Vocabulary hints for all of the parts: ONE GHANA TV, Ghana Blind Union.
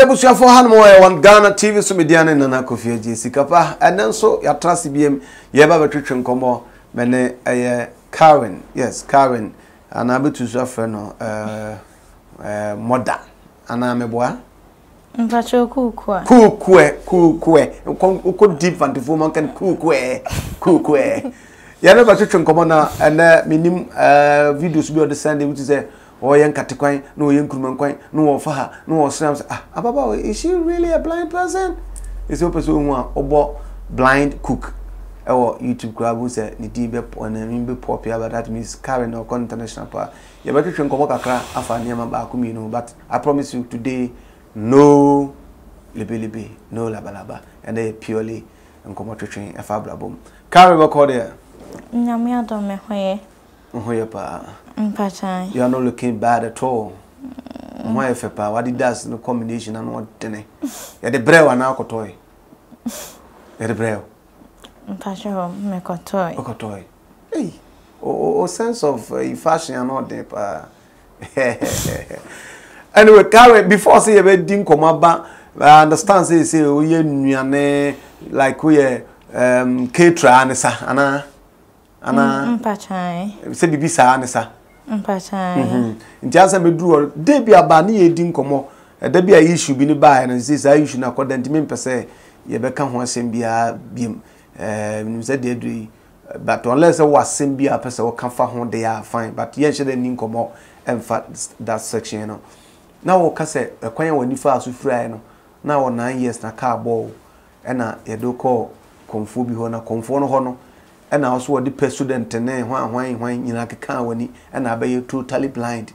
Etebu siyafo hanu mwe One Ghana TV sumidiane nana kufie jisi. Kapa enenso ya trasi BM yeba betutu nkomo mene Karen. Yes, Karen. Anabitu siyafeno moda. Anamebwa? Mpacho kukwe. Kukwe, kukwe. Uko deep vantifu manken kukwe. Kukwe. Yane betutu nkomo na ene minim videos biyo desende which is a or young Katikwine, no young Kumankwine, no Faha, no Slams. Ah, Ababa, is she really a blind person? It's open to one or blind cook. Or YouTube crowd who said, Nidibep on a mimble popia, but that means Karen or international power. You better drink a walk across after Niaman Bakumino, but I promise you today, no libilibi, no labalaba, and they purely and come to train a fablabum. Karen, what call there? Namia don't me. You are not looking bad at all. Why, Fepa? What it does no combination and what tenny? At the brew and alcotoy. At the brew. Pacho, make a toy. A toy. Hey, oh, sense of fashion and all that. Anyway, Karen, before say a wedding come up, I understand say, we are like we are Katra and Anna. Ana mpachai se bibi saa ne sa mpachai ntiasa me duro de bia ba na ye di nkomo da bia issue bi ne ba na se saa issue na kodan ntimi mpese ye beka ho asem bia biem nim se de dui but unless wa asem bia pese wo kan fa ho de ya fine but ye hye de ni nkomo emfa that section no na wo ka se kwan wani fa aso frai no na wo 9 years na car ball e na ye do call konfo bi ho na konfo no ho no. And also what the student tene why you like can when he and I be totally blind.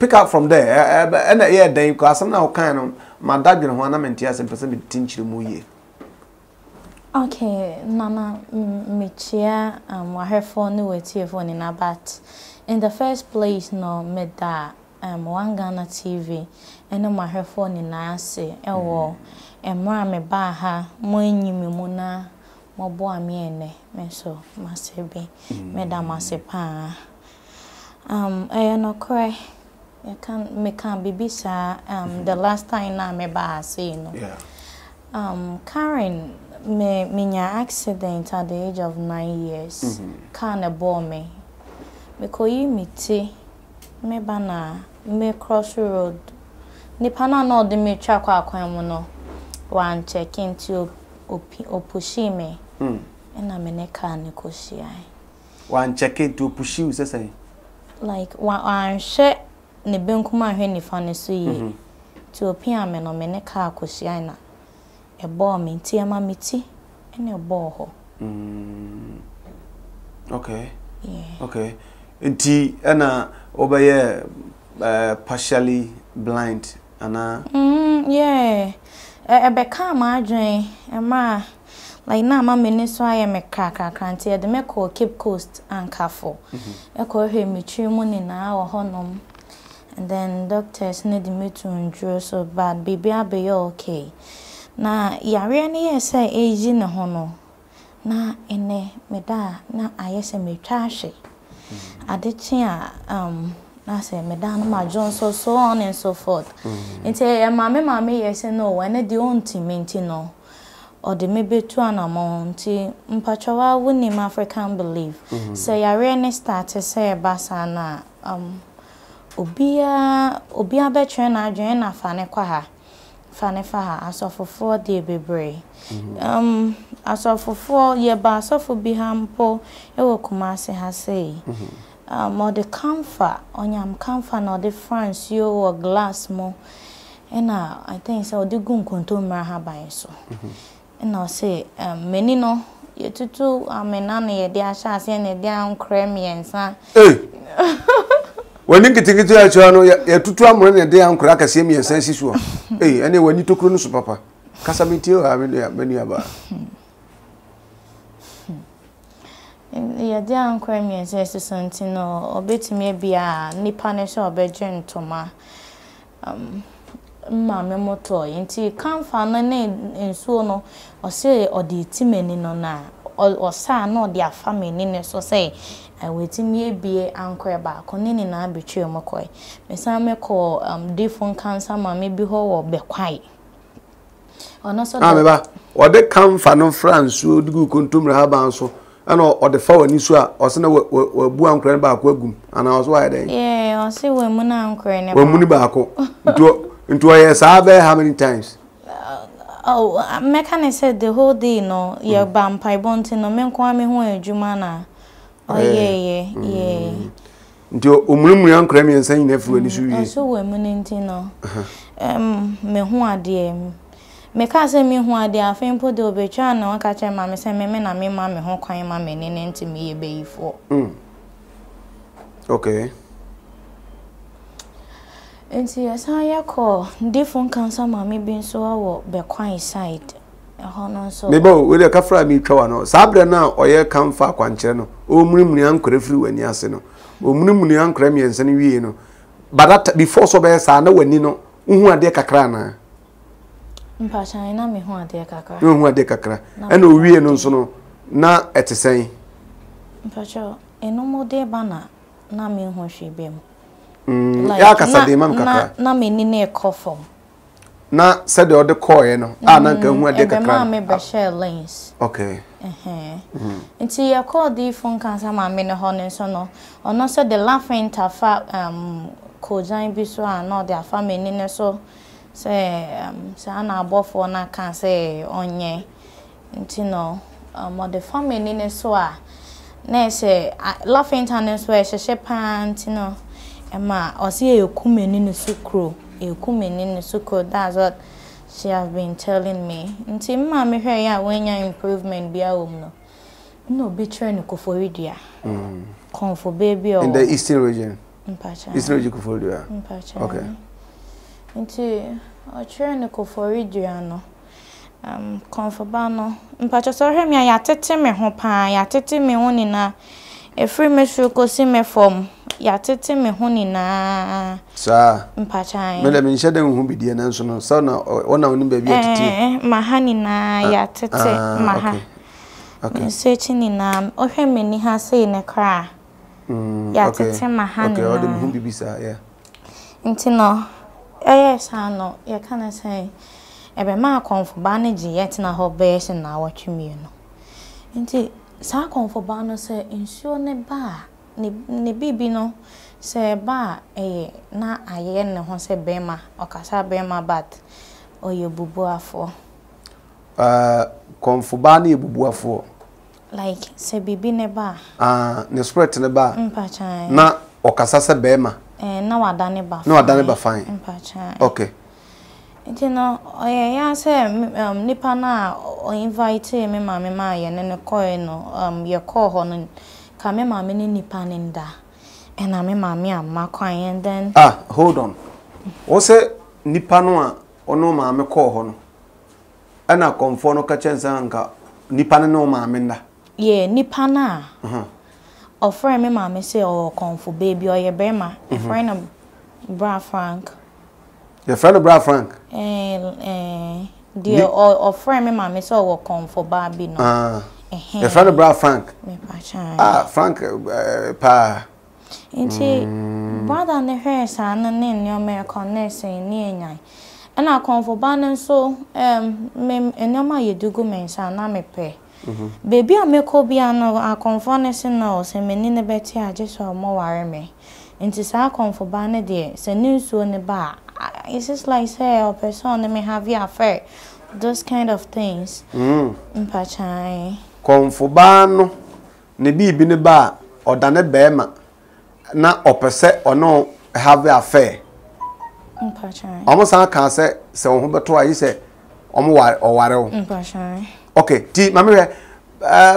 Pick up from there and yeah then because some now kind of my dad you want am tias and person teach the muye. Okay, Nana Michia I have phone no tie phone in abat. In the first place no me da One Ghana TV and my her phone in ase ewo and ma me ba ha mo nyimi mu na my boy, me so must be Madame Massipa. I no cry. I can't make a baby, sir. The last time I may buy, say no. Karen, me, accident at the age of 9 years. Can't bore me. Me, call you me tea. Me, banana, me, cross the road. Nipana, no, the me, chakwa, kwamono. One check into Opushi me. And I'm in a car negotiate. One check it to push you, say. Like one iron shirt, the Benkuma Henny funny sweet. To a piano, I'm in a car, Cosiana. A ball me, tea, mammy tea, and a ball. Okay. Yeah. Okay. And tea, Anna, obey partially blind, Anna. Yeah. I become my dream, and my. Like now, my minister, I am a cracker, cranty at the Meko, Cape Coast, and Carfo. I call him a tree moon in our honum. And then doctors need me to endure so bad, baby, I'll be okay. Now, Yariani, I say, age in a honor. Now, in a meda, now I say, me trashy. I did cheer, I say, Madame, my John, so on and so forth. And say, Mammy, I say, no, and I don't maintain no. Or the maybe to an amount, Mpachawa wouldn't him African belief. Say, I really started say, Basana, Obia Betrena, Jena, Fane Quaha, Fane Faha, as of 4 day bebray. As of 4 year bass of Bihampo, Ewokumasi has say. Or the comfort, on yam comfort, or the France, you or glass more. And now I think so, the gun control by so. And I'll say, Menino, you two, I'm a nanny, dear Shass, and a down creamy and son. When you get to your channel, you're two running a down crack as him and says, hey, and when you took Cronus, Papa, Casamito, I really have many about. You're down creamy and says to Santino, or bit me be a nippanish or bedroom to my. Mamma motor, and she can't find a name in Sono or say or the Timmy no na or son or their family, so say, and waiting ye be anchor back on any now betray mokoi. Miss Amel call different cancer, mammy behold or be quiet. Or not so, or they come for no France would go contumely her bounce. And or the foreign isua or send a buon cran back webum, and I was wide. Yeah, I see when Muna cran Munibaco into a yes, I bear how many times? Oh, mechanic said the whole day, no, your vampire bonting, no men quammy home, Jumana. Oh, yeah, yeah. Into Umrumrian crammy and saying if we so were Munintino. Mehua, dear. Me kase mi hu ade afen podo obetwa na waka che ma me se me na me ma me ho kwan ma me ne ntimi ye beyifo. Okay. Enti esa ya ko different cancer ma me bi nso awo be kwan side. Ho no nso. Me bo we le ka fra mi twa no. Sabre na oye kan fa kwankye no. O munimuni ankore firi wani ase no. O munimuni ankore mi ense ne wie no. But that before so be sa na wani no. Uhu ade kakra na. Mpachana me ho ade kakra. Me ho ade kakra. Ana owie no nso no na etesen. Mpacho, eno mode bana na me ho hwebem. Ya kasa de mam kakra. Na me ni ne kofom. Na se de ode koye no, na nka ho ade kakra. Na me be share lens. Okay. Nti ya call the phone cancer ma me ne ho ne nso no. Ono se de laughing tafa kojan bi so na de afa me ni ne so. Say, Sana Bofo na can say on ye, Tino, the family in a soa. Nay, say, laughing tanners where she pant, you know, Emma, or see you coming in the sucro, you coming in the sucro, that's what she has been telling me. Until mammy, her when your improvement be a woman. No, be trained for Lydia. Come for baby or in the eastern region. Eastern region for Lydia. Okay. Into a train for Adriano. Confabano. Mpacho saw him, I attended me home, I attended me honina. A free monsieur could see me from Yatetim me honina. Sir, Mpacha, Madame Shadden who be the announcement of Sana or one only baby. Mahanina, Yatet, Maha. Okay, searching in or him many has seen a cry. Yatetim Mahan, or the whom be sir, yeah. Intino. Yes, I know. You can't say. Every man come for bandage yet na her base and now what you mean. Indeed, Sir come for banner say, insure ne bar, ne baby no, say bar, na I yen no say bema or cassa bema bat or your bubua for. Come for banny bubua for. Like, say baby ne bar. Ne spread ne bar. Mpacha. Na or cassa bema. No, I done it. No, I done it fine. Okay. You know, I say, Nipana or invite me, mammy, my and then a coin, your cohorn, come, mammy, Nipaninda, and I mean, mammy, and my coin, then. Ah, hold on. What's it, Nipanoa or no, mammy, cohorn? And I come for no catchers, uncle, Nipanano, mamminda. Yea, Nipana. Or friend, me mammy say, oh, come for baby or your bema. A friend of Bra Frank. Your friend of Bra Frank? Dear, or friend, me mammy say, oh, come for Barbie. No. Your friend of Bra Frank. Frank, pa. Inti, brother, and the hair, son, and then your mare connessing near. And I come for banning so, and no, my you do go, men, son, I may pay. Baby, I make Obiano, I confront us in laws, and Menina Betty, I just saw more worry me. And to say, I come for Barney, dear, say news to the bar. It's just like say, or person that may have your affair, those kind of things. Mpachai. Come for Barno, Nibi be in the bar, or Dana Bema, not or per se or no have your affair. Mpachai. Almost I can't say, so Humbert twice said, Omo or Warrow. Mpachai. Okay, ti mammy,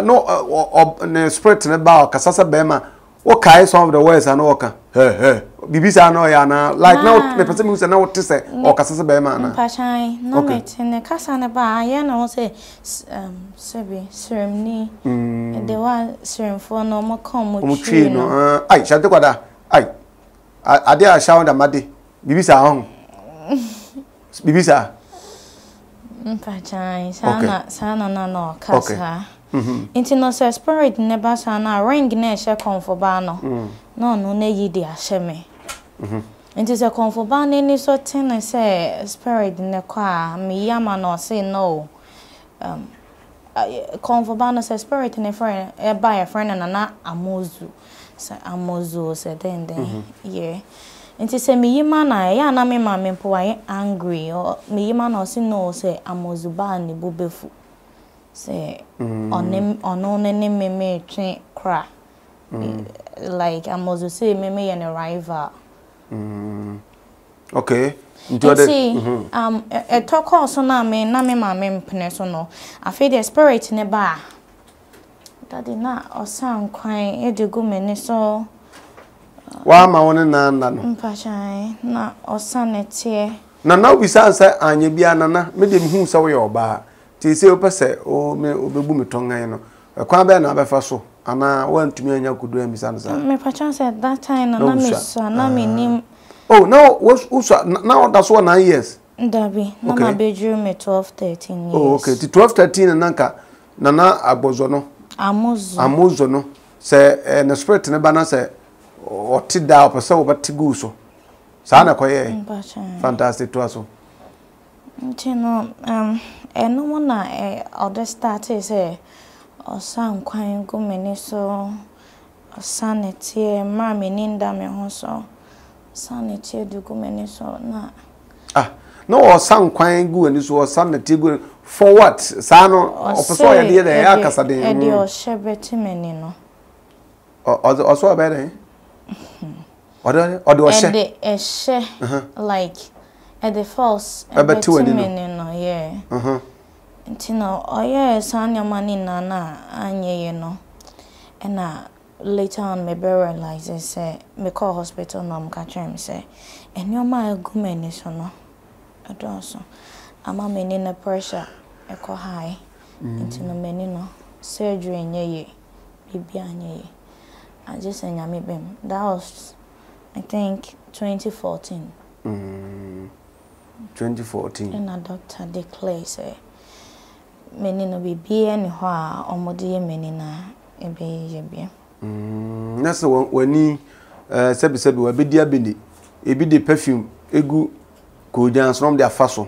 no, or spread in a bar, Cassasa Bema, or Kai, some of the words and walker. Bibisa no yana, like now, the person who's an out to say, or Cassasa Bema, Pashai, no mate, in the Cassana bar, I know, say, Sebi, Seremni, and the one Serem for no more come with you. No, I shall do what I dare shout a maddy. Bibisa home. Bibisa. Mpachai, sana, okay. Sana na no, kasa. Okay. Inti no se spirit neba sana ring ne she konfo ba no. No no ne yidi asheme. Inti se konfo ba ne ni so ten ne se spirit ne kwa mi yama no say no. Konfo ba no se spirit ne friend e ba e friend na na amozu. Sa amozu se den yeah. Inti se mi yima na ya na me ma me po wa angry or mi yima no say no se amozu ba ni bobefu. Say on him on any meme train cry like I must say meme and a rival. Okay. See, a talk also na me na me ma me personal. I feel the spirit in the bar. Daddy na or sound crying. It do go many so. Why my one na na no. Mpacha na or sound it here. Na na we sound say anye biya na na me dem who saw your bar. Say, O Passa, O me Obum Tongano, a quabber and Abafaso, and I want to me and you could do Miss Answer. May perchance at that time, and oh, no, what's Usa now? That's 1 9 years. Dabby, no, my bedroom at 12, 13. Oh, okay, 12, 13 and Nanka, Nana Abozono, Amozono, say, and a spread in a banana say, or tid down per so, but Tiguso. Sana Coye, fantastic to us. And no one other status, or some quite good miniso, or sanity, mammy, Nindam, also sanity do good miniso. Not ah, no, or some quite good, and this was sanity good for what? Sano or so, idea the Akasade, and your shepherd, menino. Or so about it? Or do I say a like? At the false, about 2 minutes, yeah. Tino, oh, yeah, son, your money, Nana, and ye, you know. And later on, maybe realize I say, me call hospital, no, I'm catching, say, and your mind, good man is no. I do so. I'm a man in a pressure, I call high, into no menino, surgery, and ye, Libyan, ye. I just say, I made him. That was, I think, 2014. 2014. And a doctor declared, say, menino be anyhow, or moody menina, a baby. That's the one when he said, will be dear Bindi, a be the perfume, a good could dance from their fossil,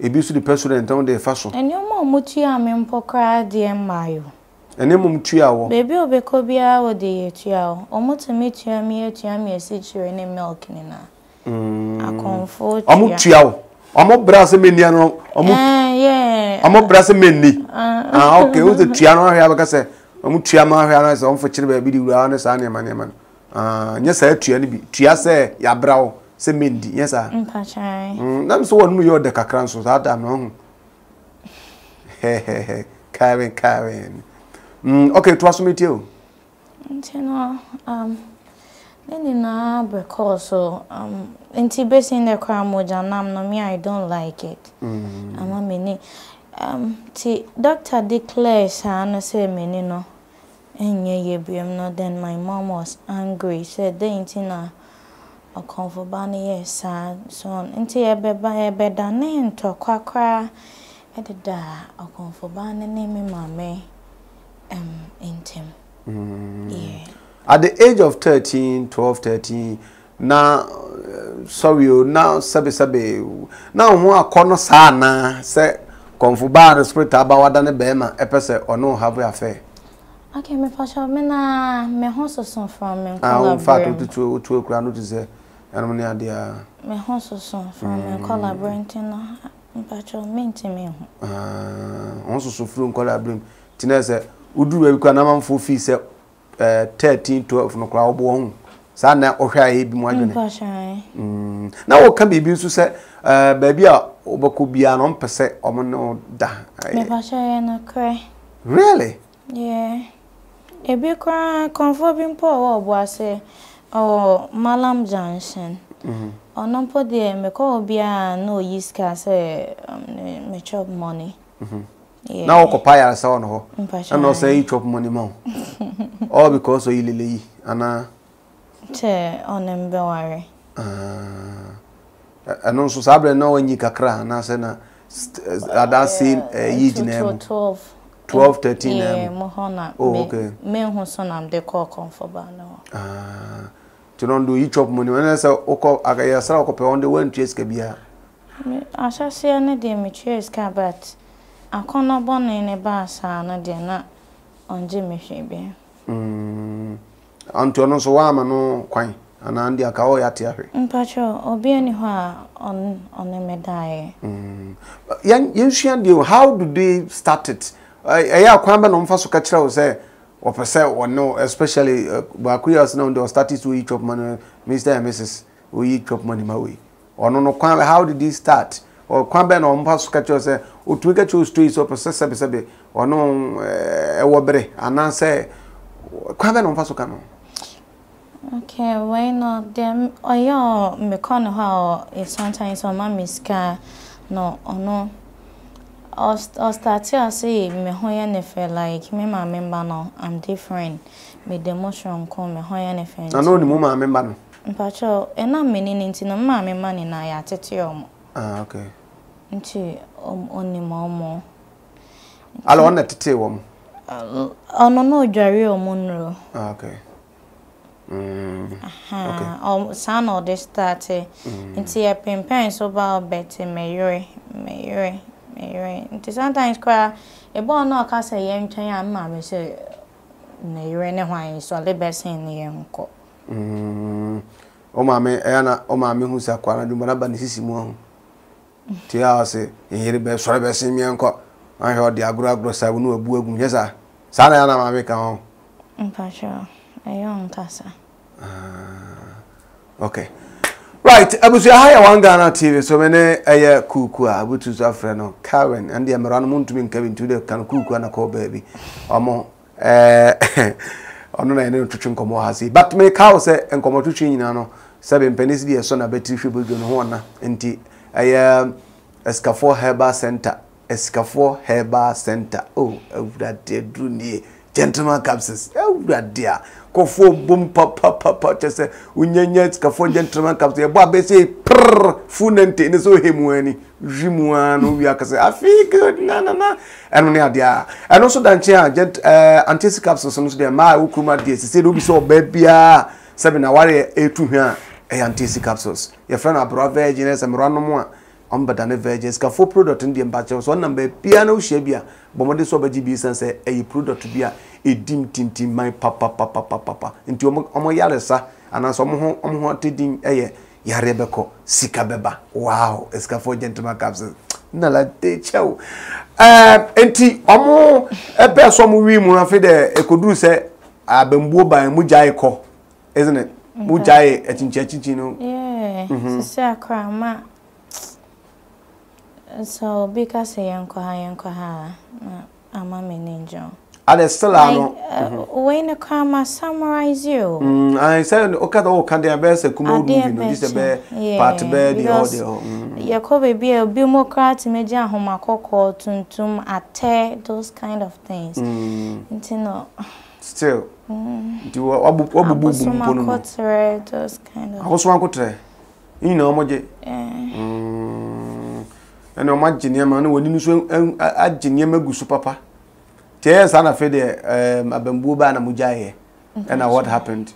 a be the person and down their fossil. And your mom, Mutia, Mempocra, dear Mayo. And then Mumtia, baby, or Becobia, or the Tiao, or Mutamit, your mere Tiamia, sit you in a milk in a. Amu chiao. Amu brasa meniano. Amu. Yeah. Amu brasa meni. Ah okay. Who's the chiano here? Because amu chiama here. I say amu fetching baby di uraane sani mani mani. Ah, yes I chiani bi. Chia say ya brao se mendi. Yes I. Mpachai. Nam so one mu yoda kakranso. Ada no. Hehehe. Karen. Okay. Tuwa sumiti o. Ntino. Nina because so in Tibet in the crime with no me I don't like it. I'm a mini doctor declares I say menino and ye be not then my mom was angry said they ain't in a comfort bunny yes son in tea by a bed and to quack at the da a comfort bunny name mammy in him yeah. At the age of 13, 12, 13, now, sorry, now, sabi, now, who are corner sana, say, confuba, the spirit about than a bema, a person or no have affair. Okay, my pasha, mena, my horse son from me. I will faculty to a crown to say, and my idea. My horse son from me, collaborating, patro, mint me. Also, so from collaborating, Tinesa, would do a canam for fees. 13, 12 no crowd won. Sana or high be more than now can be used to say, baby, Obokubian on per se or no da. Really? Yeah. A big cry, conforming poor was a or Malam Johnson. Or non po de me call beer no yiska say me chop money. Now, Copia saw no, and no say chop money more. All because of Lily, Anna. Tear on them, Bellary. And also, Sabre, knowing you can cry, and I said, I don't see a year in 12. 12, 13. Yeah, Mohana. Oh, okay. Me who son am de call comfortable now. Ah, to don't do each of money. When I say Oko Agayasa Oko on the one trace Kabia. I shall say any day me trace Kabat. I cannot born in a bass and a not on Jimmy Shaby. Antonio Swama no quine, and Andy Akaoya Terry. Patro, or be anywhere on a medai. Young Yushian, you, how do they start it? I have come on first catcher or say, or percent or no, especially Bakuya's known the status to each of money, Mr. and Mrs. We each of money, my way. Or no, how did they start? Or Quamban on past catchers, or Twigger choose trees or possess a or no, a wobbery, and answer Quamban on Fasocano. Okay, why not them? Or your McConnell is sometimes on Mammy's car, no, or no. I started to say, like, me, my member now, I'm different. Me the motion come, me, hoya nefe. I know the mama member. Pacho, and I'm meaning into no mammy money, and I at your. Ah, okay. Into only mamma. I don't want to tell you. Oh, no, Jerry or Monroe. Okay. Oh, son or this started into your parents about Betty Mary. Sometimes cry a born no cast a young child, mamma, say, Nay, wine, so the best in the uncle. Oh, mammy, Anna, oh, mammy, who's a quarrel, do Madame Banissimo. Tia say, here the best for best in the uncle. I heard the agro, I will know a boom, yes, sir. Sana, I make a young cassa. Okay. Right, I was higher One Ghana TV, so many a cuckoo, which is our friend Karen, and the Amaran Moon to be Kevin to the can cuckoo and a call baby. Or more, no, I know to drink more has he, but make house and come to Chinano, 7 pennies, dear son, a betty people don't want anti a Escafo Herba Center, Escafo Herba Center. Oh, that dear, do near gentleman capsules. Oh, that dear. Kofo boom papa just say unyanyets kafo gentleman comes here boy be say prr funente ne so hemu ani jimuano we akase afi good na and no dia and also danche agent anti-caps so no so dia ma wo kuma dia say do bi so ba bia seven aware etu hwa e anti-caps your friend abroad virgins and random a ombadane virgins kafo product ndi mbache so number bia no hwe bia bomode so ba gb sense e product bia a dim tintin my papa into Omoyalesa and as Omo Tidin Aye Yarebeko Sikabeba. Wow, Escafo gentleman capsules. Nala de chow. Enti Omo a person Munafide Ekuduse Abembo by Mujaiko, isn't it? Mujai at Chinchino. Yeah, Sacra. So because I am Koha, I'm a ninja. When a camera summarize you, I said, Okado can they best a common this a bear, part bed, the audio. Yakobe be a bureaucrat, major homacoco, tuntum, atte, those kind of things. Still, do what those kind of. I was one quarter, you know, Moje. And no, my junior man, when you swim at Junior Magusu Papa. Yes, I'm afraid Abembuba and Mujaye. And what happened?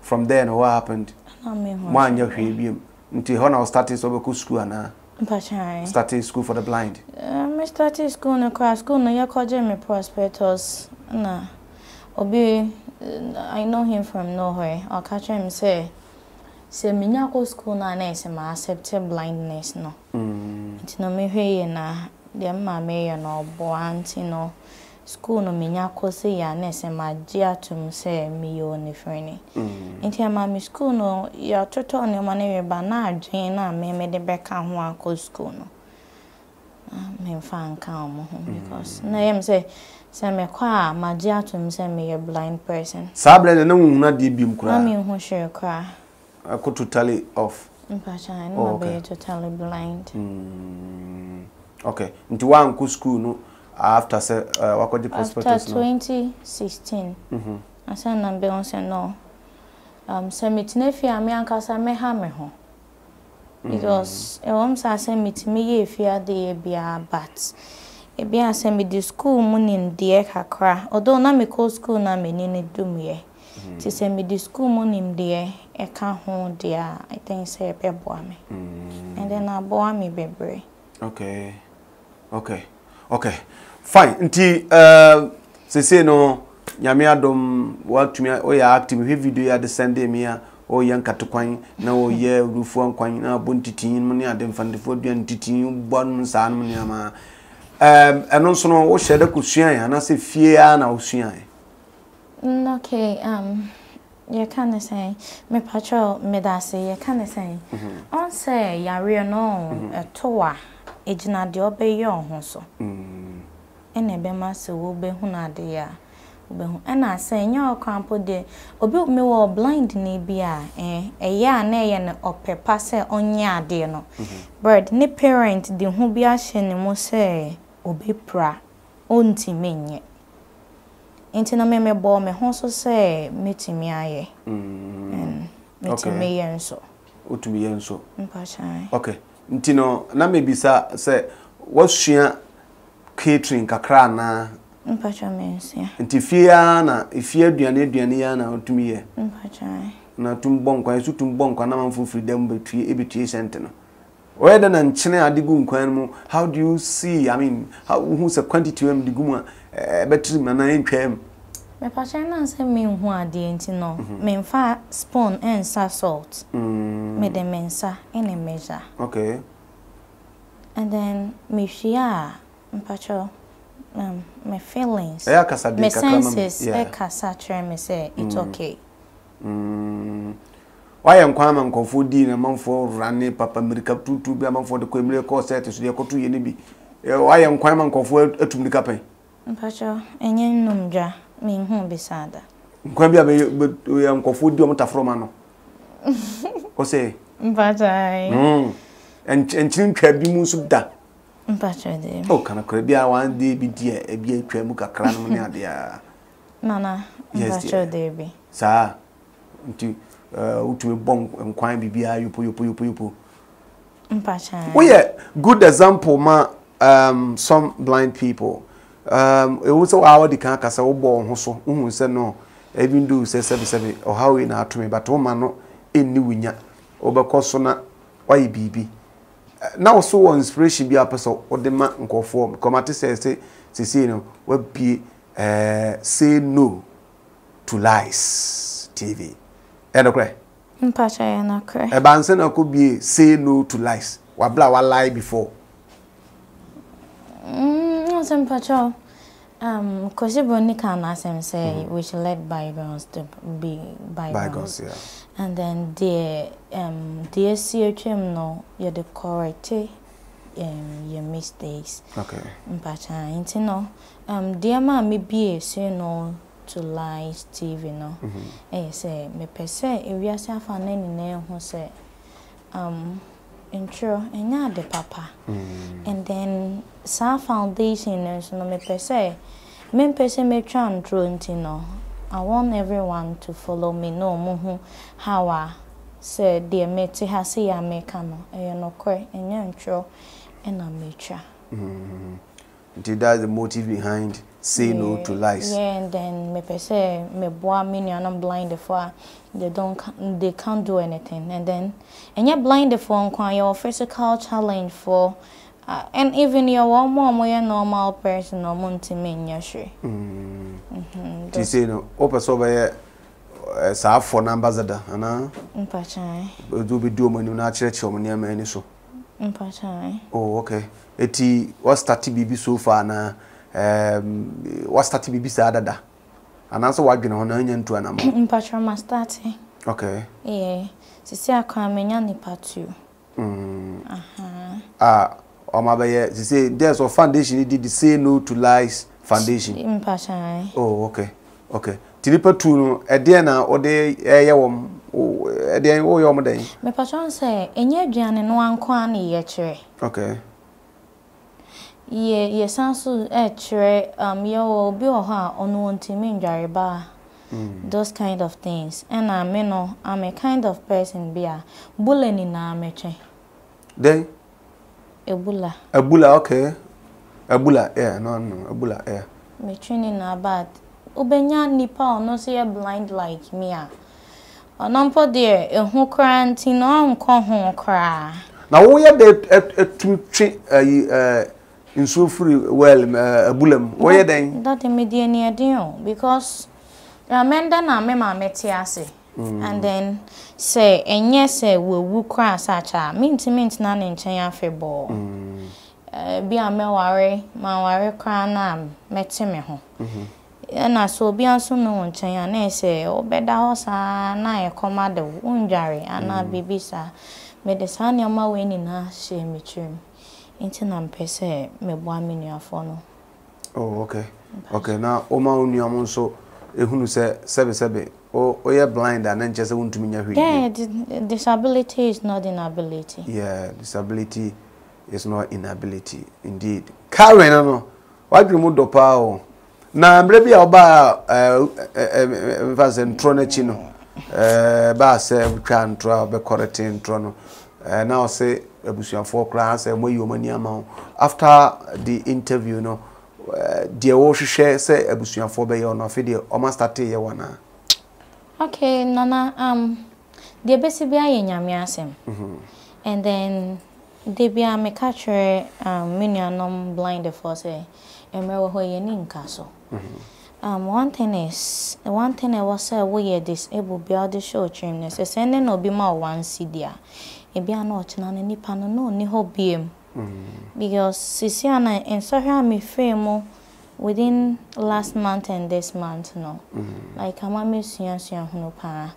From then, what happened? One year he until Honor started school and started school for the blind. I started school in a school, no, you call Jimmy Prospectus. Nah, Obi, I know him from nowhere. I'll catch him say, Minako school, I accepted blindness. No, it's no me here, and then my mayor, no, boant, you know. School no minya kose ya ne se magia tum se miyo ni freni. Inti amami school no ya toto ni mane we bana adwen na me de beka ho akọ school no. Me fan kan mo because na yem se me kwa magia tum se me a blind person. Sable na nwuna de bim kura. Na me ho hwe kura. Akọ totally off. Mpacha na be totally blind. Okay. Inti wa anko school no. After what the after 2016, I said, "I'm being said no." So me today, I'm going to say me hameho because I'm saying me today, if you are the but Ebian send me the school money in the air kakra. Although na me call school na me ni dumye. To send me the school money in the air. I can't hold the air. I think say be boami. And then I boami bebre. Okay, okay, okay. Fine. Until say no. Yami adom work to me. Oh ya active video ya the Sunday me ya. Oh ya katukwan na oh ya rufuan kwan na buntitin money adem fandifo buntitin bon san money ama. And also no oh share the kushia and I say fear na kushia. Okay you can't say me patrol me da say you can't say. On say ya real no towa ejina de obey your honso. Ene be masse wo be hunade ya. And I say, you're a crumple dear. Obu me or blind nibia, eh? A ya nay and or pepper say on ya, dear no. But ne parent, the who be a shin must say, Obi pra, onty mean yet. Ain't no me bore me, also say, meeting me, aye. Meeting me, and so. O to be and so. Okay. Ntino, na me be, sir, say, what's she catering kakra na? Mpacha mensia. Ntifia na ifia duane yana otumie. Mpacha. Na tumbonkwai su tumbonkwai na manfu freedom betwe ebetwe sente no. Whether na nchene adigu nkwan mu, how do you see? I mean, how who's a quantity am digu mu betri na ntwam. Mepacha na se me hu ade nti no. Memfa spoon and salt. Me de mensa in a measure. Okay. And then me shia mpacha my feelings, my senses, I can saturate me say it's okay. Why am I man confounded? A man for running Papa America to be a man for the Premier concert to the country enemy. Why am I man confounded to make up? Pacho, any numja, me who be sad. Kwambia be we am confounded. You are not from ano. Kose. Pacho. And children can be musubda. Oh, can I be one day be dear? A beer cremuck a crown, Nana, yes, dear. Sir, to a bomb and quine be beer, you poo. Oh, yeah, good example, ma, some blind people. It was our the carcass or born, also, who said no, even do say 77 or how in our to me, but oh, man, in New Winya, over Cossona, why be. Now so inspiration be a person or the man conform. Come at say say no will be say no to lies TV. Enokre. Mpacha enokre. E ban say na ko be say no to lies. Wa bla wa lie before. No mpacha. Cause when can asem say we should let bygones to be bygones. Yeah. And then the SCHM no, you're the correct your mistakes. Okay. But you know, dear man, me be say no to lies TV no. Eh say me per se if we are say for any name who say intro and the papa. And then some foundation is no me per se. Me per se me try and draw no. I want everyone to follow me. No, muhu hawa said dear me to her see I make no quay and young tro and a mature. That's the motive behind say no to lies. Yeah, and then me per se me boy minion I'm blind for they can't do anything and then and you're blind for your physical challenge for and even your one more normal person or montimania yashe. She say no. Open so by sa for numbers ada, ana. Mpacha. Do be do money na church o money am so. Mpacha. Oh okay. Eti what started bibi so far na what started bibi sa ada. Ana so wadwene ho na nya ntu ana mo. Mpacha ma start. Okay. Yeah. She say akwamenya ni patu. Aha. Ah she say there's a foundation it did say no to lies foundation. Mpacha. Oh okay. Okay. Tilipa tu ediana ode eyewom edian wo yom den. Me patron say enye aduane no ankwa na ye kire. Okay. Ye sansu e kire ye obi o ha onu ntimi ndware ba. Those kind of things. And I mean no I'm a kind of person be a bullying na me kire. Then Ebula. Ebula okay. Ebola air, no, Ebola air. Me training na bad. Ubenya nipa no say blind like me ah. Onompo there ehun kra nti no nko ho kra. Na wo ye de etu twi insufuri well Ebola m. Wo ye den? That me dey near den because remember na me ma meti ase. And then say enye say we wu kra sacha. Mint na nchen afebo. Be a meware, maware cranam, metimeho. And I so be on soon no chain, say, oh, better horse, and I command the wound jarry, and I be bisa. May the sun your ma winning her, she me trim. Intinam per se, me one minute for oh, okay. Okay, now, oh, my own so, if you say, Sebby, oh, you're blind, and then just want to mean your yeah, disability is not inability. Yeah, disability. It's not inability, indeed. Karen, I know. Why do you move the power? Now, maybe I'll buy a thousand tronachino. Bass, we can't travel the correct in Trono. And now say, a bush and four class and where you money amount. After the interview, no, dear Wash share, say, a bush and four bay on a video, or master tea one. Okay, Nana, the best be I in Yamiasim. And then. They be a catcher, minion blinded for say, and in castle. One thing I was say, we disabled beyond the show chimneys, a sending or be more one sidia. It be a notch, none any panel, no, ni hobby. Because Sisiana and Sarah me frame within last month and this month, no. Like a mammy, Siansian Hunopa.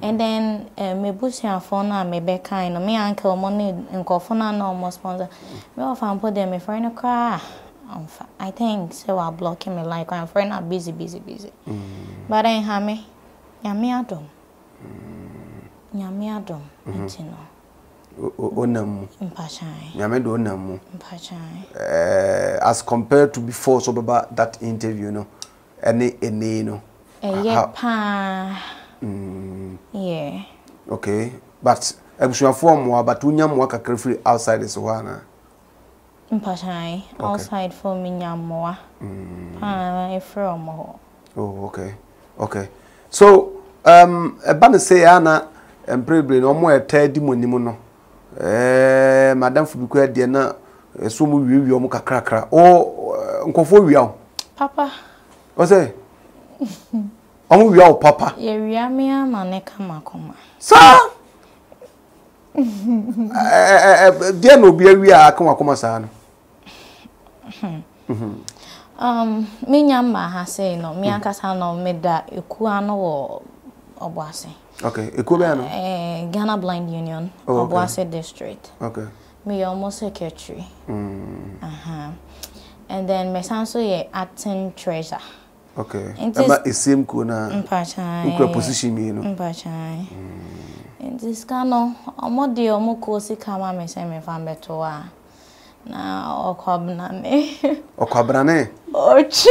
And then, me busian phone, me be kind, me uncle money and cofona no more sponsor. Me often put them a friend a cry. I think so. I'll block him like I'm friend, I'm busy. But I have me, Yamiadum. Yamiadum, you know. Onamu. Onamu. As compared to before, so about that interview, no, any, no. Yeah. Okay, but I'm sure for more, but we nyam work carefully outside this one. Impasai outside for me nyam more. From more. Oh, okay, okay. So a banner say Anna and probably no more a third monimono. Eh, Madame Fubuque, dear, now, so move you moka cracker. Oh, Uncle Foria, Papa. What's it? Oh, your Papa. Yamia, Manekama. Sir, dear, no beer, we are Kumakumasan. Minyamba has said, no, Miankasano made that Ukuano or Obase. Okay, Ikubeano? Ghana Blind Union, oh, okay. Obwase District. Okay. Me almost secretary. And then my son so ye acting treasure. Okay. But it seems kuna. Mpacha. Position me no. Mpacha. In this cano, omodi omukosi kama me say me fambetoa. Na okwabnane. Okwabnane. Ochu.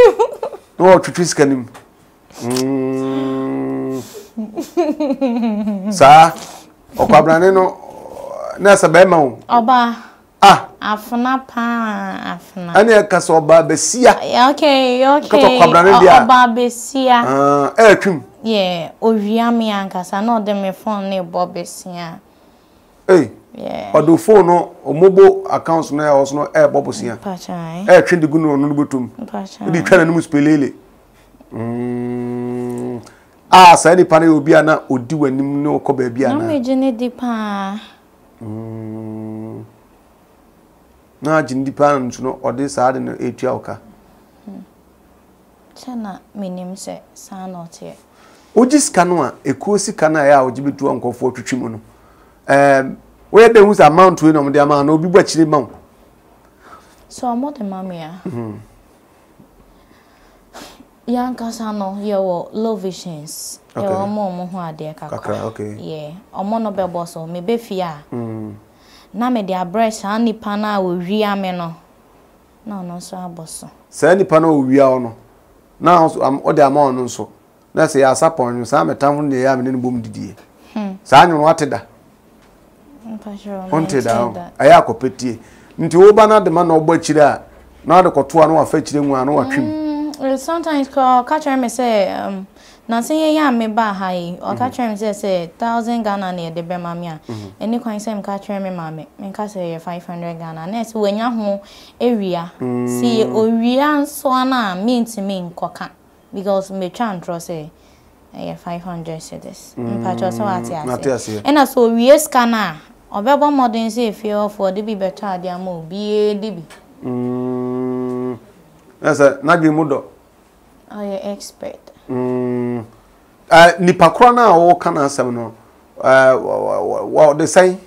No ochu skanim. Sir, Okwabraneno no nasa bema Oba. Ah. Afuna pa afuna. Ani kaso oba besia. Okay. Kato kwabrane dia. Oba besia. Ah, ekum. Yeah, owia me ankasa na ode me phone na ebo besia. Eh. Yeah. Odo phone no omobo accounts na also no ebo besia. Pacha. Eh, twin digu no no botum. Pacha. Bi twa na no spelele. Ah, so any panel will be an odi when you know Kobe Biana. No, Jenny Dipa. No, Jenny Dipa, you know, or this are in the Etioka. Chana, minim se, son not here. Ojis canoa, a cozy canaya, would be to uncle for Chimono. Where there was a mountain on the amount, no be watching the mount. So I'm not a mamma. Young Casano, your low visions, your mom, who are there, okay, yeah, or monobel bosso, maybe fear. Name their breast, any panel will reameno. No, so I bosso. Sandy panel will no. Now I'm order among so. Let's say I sap on you, Sam, a town they have in boom did. San wanted that. Wanted down. I could pity. Into Obana, the man of Bochida. Now the cotua no affect them one or trim. Sometimes call catcher me say, Nancy Yam me ba high, or catcher him say 1,000 Ghana near the Bemamia. And you can say, catcher me, mammy, and castle 500 Ghana. Next, when you home area, see, Orian Swana means to mean coca, because me chantrose say. 500 cities. And I saw we scanner or Baba Modern say fear for the better their move, be a dibby. That's a Naggy Mudo. I expert. Nipacrona or Cana Seminole. What they say?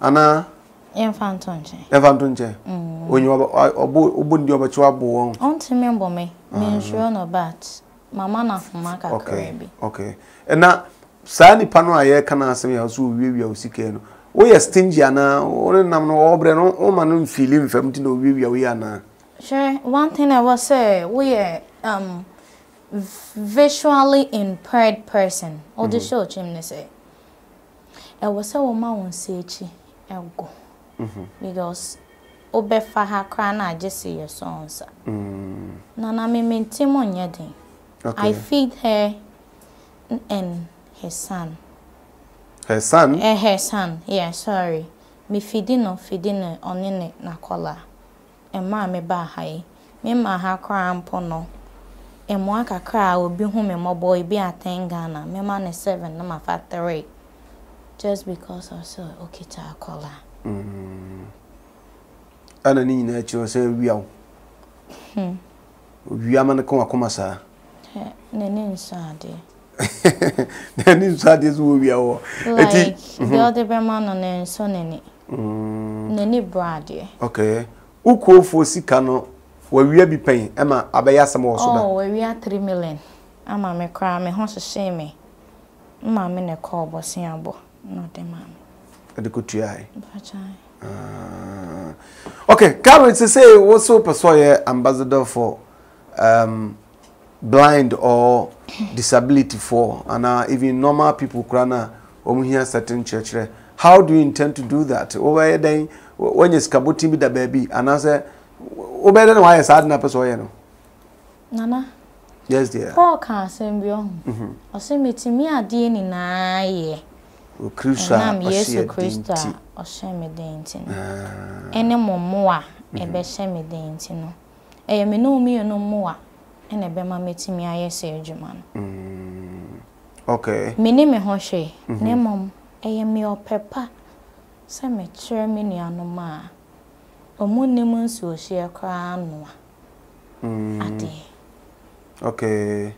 Anna Infantunche. When you are a boon, you are a chuabo. Aunt remember me, means sure no bat. Mama na fumaka krebi. Okay. And now, Sani Pano, I can ask me how soon we will see. We are stingy, and now, or no, or man, feeling from to we are now. Sure, one thing I will say, we are visually impaired person, or the show chimney say. I was so woman, say, I'll go because. Obefa ha krana just see your sons. Nana me maintain on your day. I feed her and her son. Her son? Her son, yeah, sorry. Me feeding on in na kola. And ma me ba high. Me ma ha cram pono. And one cry will be home and my boy be a 10 Ghana. Me man is 7, no my fat 3. Just because I saw Okita kola. I don't need nature, say we are. We are man come a come sa. Nene inside. Nene inside is who we are. Like the other man on the son nene. Nene brother. Okay. Who call for Sikano? Where we be paying? Emma, I buy us some more soda. Oh, we are 3 million. Emma me cry me, wants to shame me. Emma me ne call boss yambo, not the man. I do go to I. Okay, Karen, to say what's so persuade ambassador for blind or disability for and even normal people crana or here certain church. How do you intend to do that? Over then when you scabuti with the baby and I say over then why is hard na persuade Nana? Yes, dear. Poor can't send me on. Or send me to me a dean in a year. Nam Yesu Kristo a ɔhyɛ me den nti no. Ɛne mmɔmɔ a ɛbɛhyɛ me den nti no. Ɛyɛ me no mi no mmoa ɛne ɛbɛma metimi ayɛ sɛ adwuma no. Okay. Me ne me ho hwɛ ne mmom ɛyɛ me ɔpɛpa sɛ mekyerɛ me nuanom a ɔmo nim nsuo hye kra no a. Ade. Okay.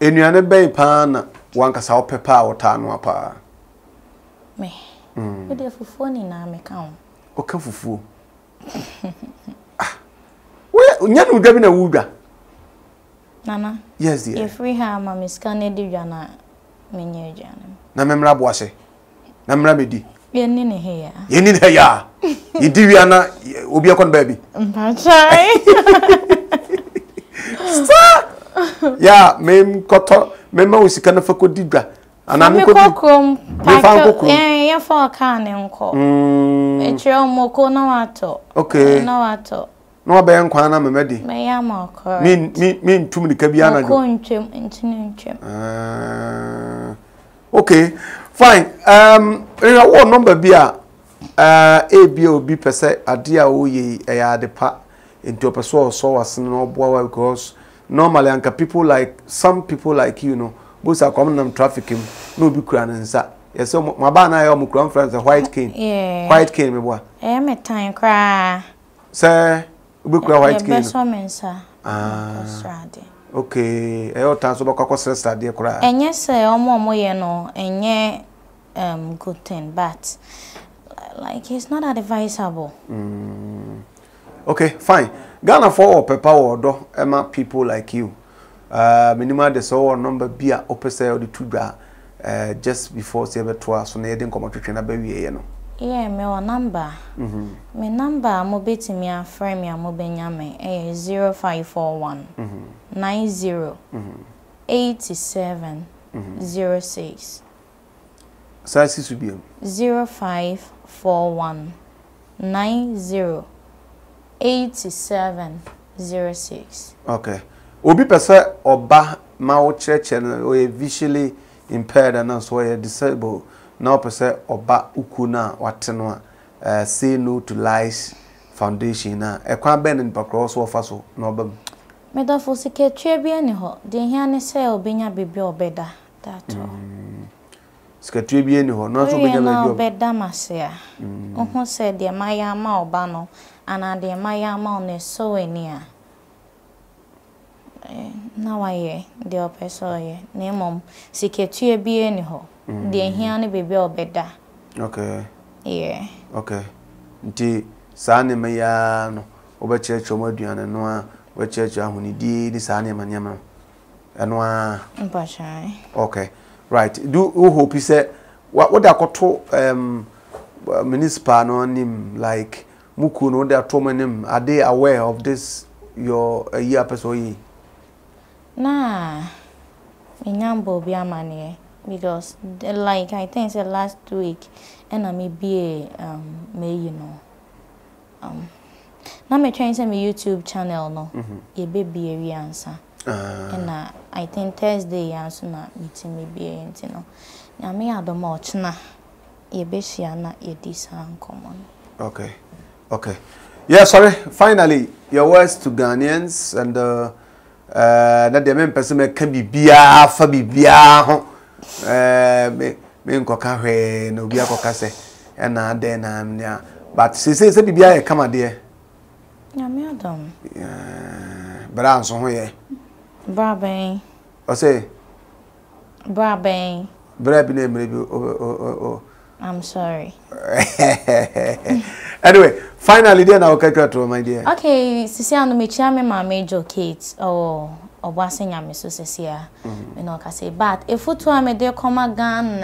Enuane bɛn paa na wankasa ɔpɛpa a ɔtaa no apaa. Me. What do you fufu ni na me ka o? Oka fufu. Ah. Wo nya no dwa bi na wudwa. Nana. Yes dear. If we have mama scanne di dwa na me nya dwa na. Na memra bo ase. Na memra me di. Ye ni ne he ya. Ye ni ne ya. Ye di wi ana obi akon ba bi. Mpa chai. Ya mem koto mem ma usika na fakodi dwa. And I'm going for a can and call. It's your moko no ato. Okay, no ato. No ban quan am a medi. May I mock her? Mean too many cabiana going to. Okay, fine. In a war number beer, a B.O.B. per se, a dear O ye a depart into a person so as no boy because normally anchor people like some people like you know. Both are common trafficking. No be crying and sad. Yes, so my banner, I am friends. The white king. Yeah. White king, me boy. I am a time cry. Sir, be cry white king. Best woman, sir. Ah. Okay. I want to answer about cost study cry. And yes, sir. Omo ye no. And ye good thing, but like it's not advisable. Okay, fine. Ghana for papa or do Emma people like you. Minimum the saw number be a opposite or the two just before seven to us on the heading competition. I baby, you know, yeah, my number. My number, I'm betting me a frame, I'm obenyame a 0541 90 87 06. Sizes would be 0541 90 8706. Okay. Obi pesa oba mawo cheche na o visually impaired and so you disabled. Now pesa oba ukuna wateno say no to lies foundation na e kwa ben in cross offer so no ba. Medafo secretary bia ne ho. De hia ne say obenya bebe obeda. That all. Secretary bia ne ho. No so obenya bebe obeda masia. Ohun say de maya ma oba no. And the Maya Mountain is so near. Now I hear the upper soil, name mom, seek a tear be any hole. The honey be better. Okay, yeah, okay. The Sandy Mayan over church or Modian and one where church are when he did this animal and one. Okay, right. Do you hope he said what I got to municipal no name like? Mukuno, they are tormenting. Are they aware of this? Your year person? Nah, inyambo be a manie because like I think the last week, and I may be may you know now me trying to my YouTube channel no, a baby a answer, and I think Thursday answer na meeting me be you know, na me ado much na, a baby na a decent common. Okay. Okay. Yeah, sorry. Finally, your words to Ghanaians and that the main person can be bia, fabi bia, me nkokawe no bia kokase. And then I'm yeah. But she says that bia come there. Yeah, me adam. Yeah, but I'm so here. Brabang. I say. Brabang. Brabine brebi o. I'm sorry. Anyway, finally, then I'll catch up to my dear. Okay, Cecilia, no, me chame my major kids or wasing a Miss Cecilia. You know, I say, but if you two are made there, come again.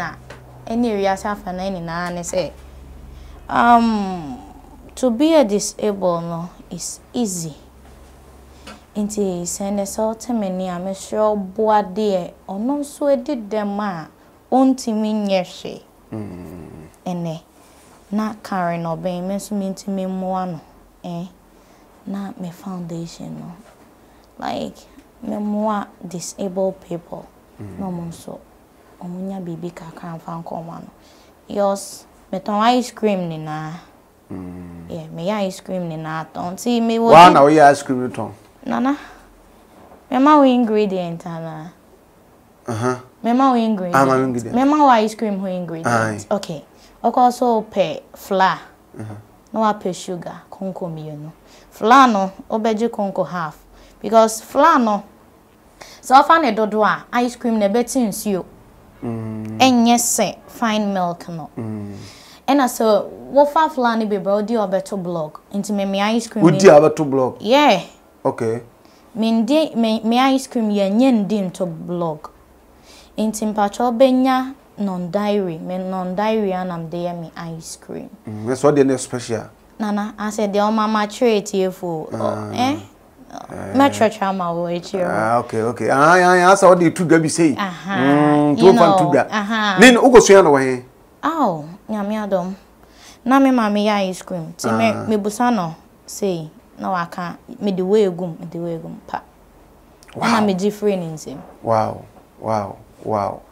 Any real self and any nan say, to be a disabled no is easy. Into send us all to many, I'm sure, boy dear, or no, so I did them, ma, only mean yes. Ene na carry no be me so me ntimi mo ano na me foundation no like me mo disabled people no mo so omunya bibi kaka fan koma no yours me ton ice cream ni na yeah me ice cream ni na ton see me wo na we ice cream ton nana me ma we ingredient ana Mema we ingredient. I'm ingredient. Mema ice cream we ingredient. Okay. Okay, so pe flour. No I pe sugar. Konko mi no. Flour no obeje konko half because flour no. So often e dodoa ice cream ne beti nsuo. Enye se fine milk no. And so what fa flour ni be bro di obeto block. Into me ice cream. Udi obeto block. Yeah. Okay. Me ice cream ye nyen to block. In Timpacho Benya non diary, men non diary, and I'm there me ice cream. That's what they're special. Nana, I said the Oma maturity for okay, okay. I saw the two baby say, you know, Then Ugo Sian away. Oh, Yamiadom. Nami, mammy, ice cream. Timmy, me Busano, say, no, I can't. Me the way gum, pa. Wow, me different in him. Wow, wow. Wow,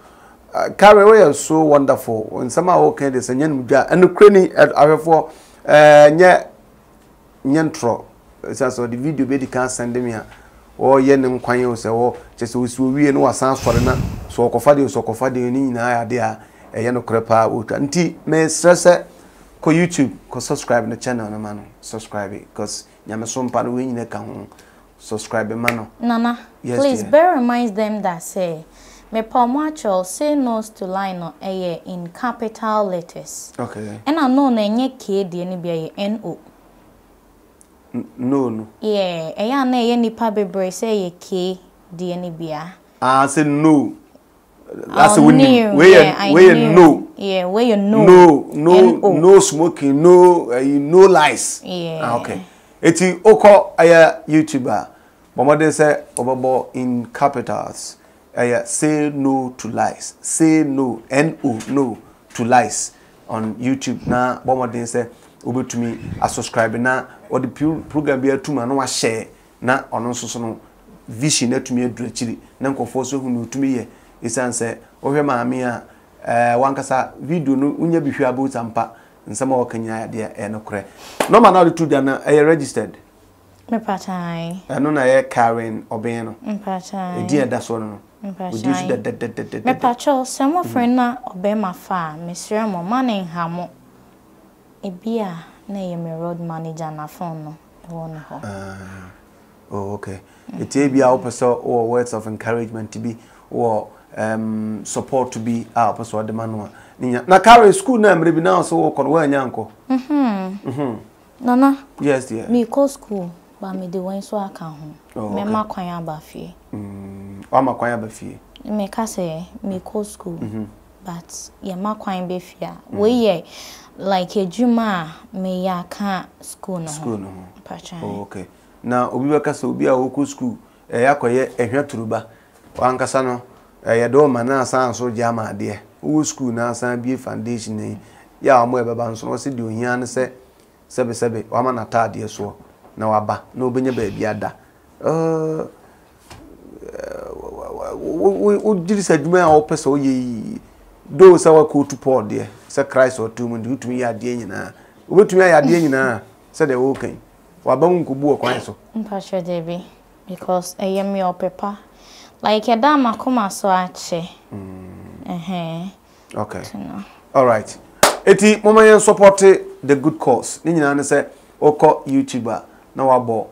Carrie, we are so wonderful. When somehow okay, this and Ukraine at our four, Nyentro, as the video baby can't send me or Yenem Quayos or just we know a sound for enough. So Cofadio, so Cofadio, and I are there a Yano Crepa would auntie may stress it. Call YouTube, cause subscribe the channel, man, subscribe it, cause Yamason Panuin in the account, subscribe the man. Nana, please bear in mind them that say. Me Palmacho say no to line on aye in capital letters. Okay. And I know na K D any be N O. No no. Yeah, aye na any pabe say K D any be. Ah, say no. That's when where no. Yeah, where you know. No no no smoking no lies. Yeah. Ah, okay. Eti oko aye YouTuber. Mama dey say obo in capitals. Say no to lies. Say no, N-O, no to lies on YouTube. Now, one more thing say, over to me, I subscribe. Now, or the program be a tumor no share, not on no vision that to me a dreadfully, Nanko Fosso who knew to me ye, his answer, oh, mamma, Wankasa, we do no unya be sure about some part, and some more Kenya, dear, and okre. No man out to than I registered. My party, and on I Karen Obeno, in party, dear, that's one. Me pacho some of Rena obey my farm, Monsieur Momaning Hamo. A beer, nay, me road manager na phone. Oh, okay. It may be our person or words of encouragement to be or support to be our person. The manual. Na carry school name, maybe now so walk on where Yanko. Nana, yes, dear. Me call school. Me the one so I can home. Me ma kwanya ba fie. O ma kwanya ba fie. Me ka say me go school. But ye ma kwan be fie. We ye like a juma me ya ka school no. School no. Oh, okay. Na obi be ka say obi a wo school e yakoye ehwetoruba. O ankasa no ye do ma na san so jama de. Wo school na san bi foundation ni. Ya o mo e baba nso no se de ohia ne se sebe o ma na ta de so. Na waba no benye baby ada we did adwuma a opese oyi do sa wa ko to Paul there say Christ or to mundu tumi ya de nyina obetumi ya de nyina say the woken waba nko bu okwan so mpache debi because I am your papa like a dama come so ache okay all right eti mama yen support the good cause ni nyina ne say oko YouTuber na wabo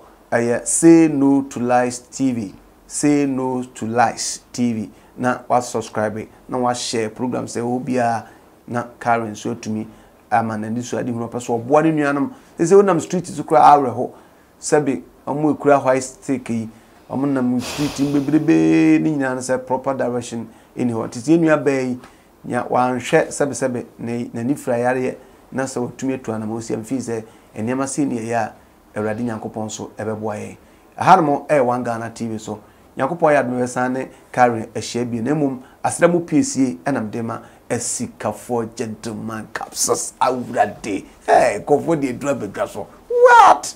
Say No to Lies TV. Say No to Lies TV. Na wa subscribe na wa share program say obia na Karen so to me amanani so adi hono so obo ani nuanom say onam street to kura areho sabi omo ekura white stick yi omo na mu street mbebrebe ni nyana say proper direction anyhow tisi nua bay nya wa nhwe sabi na ni fry yare na so tumi etu anam osi am fi say enyama senior ya Eradi Nyankopon so ebeboaye. Ahanmo One Ghana TV so. Nyankopon ya dwesane carry ehye bi nemum asremu PCA enam dema esikafo gentleman capsules awrade. Hey, kofo de dra bedwa so. What?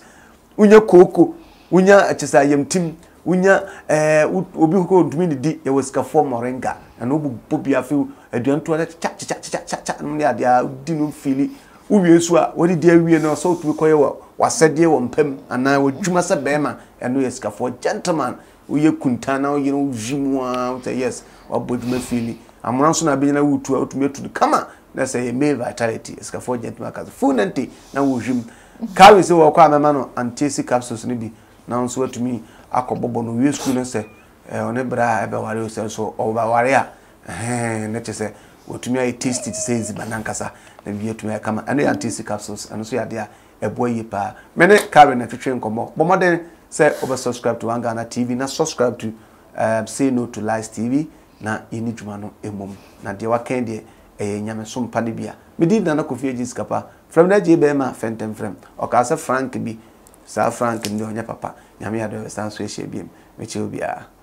Unya koko, unya achisa yemtim, unya obi ko dumi di ye wasikafo moringa. Na obu bobia feel aduanto na cha cha cha cha cha no ya dia di no feel. Uwe swa wodi dia wie na so to koye wa wasede wo mpam ana wodwuma se bema eno yeska for gentleman uye kuntana uye no jimwa uta yes waboduma fili amran so na benyana wutu utumi to kama na say male vitality yeska for gentleman kaza funente na wojim kawe se wo kwa mema no antisi capsules ni bi na nso atumi akobobo no we school na se one bra ebe ware o so obaware a na chese otumi ay taste it says banankasa na bi otumi akama ana antisi capsules ano so ya dia a boy pa many Karen a featuring combo. But more than say over subscribe to One Ghana TV, now subscribe to Say No to Lies TV, na inijumano emum. Na dewa kendi nyame sum panibia. Me did na kofi jiskapa. From that JBM Fenton frame. Oka se Frank bi. Sa Frank ndio nya papa. Nyame ya do stand so ehye biem. Me che obi a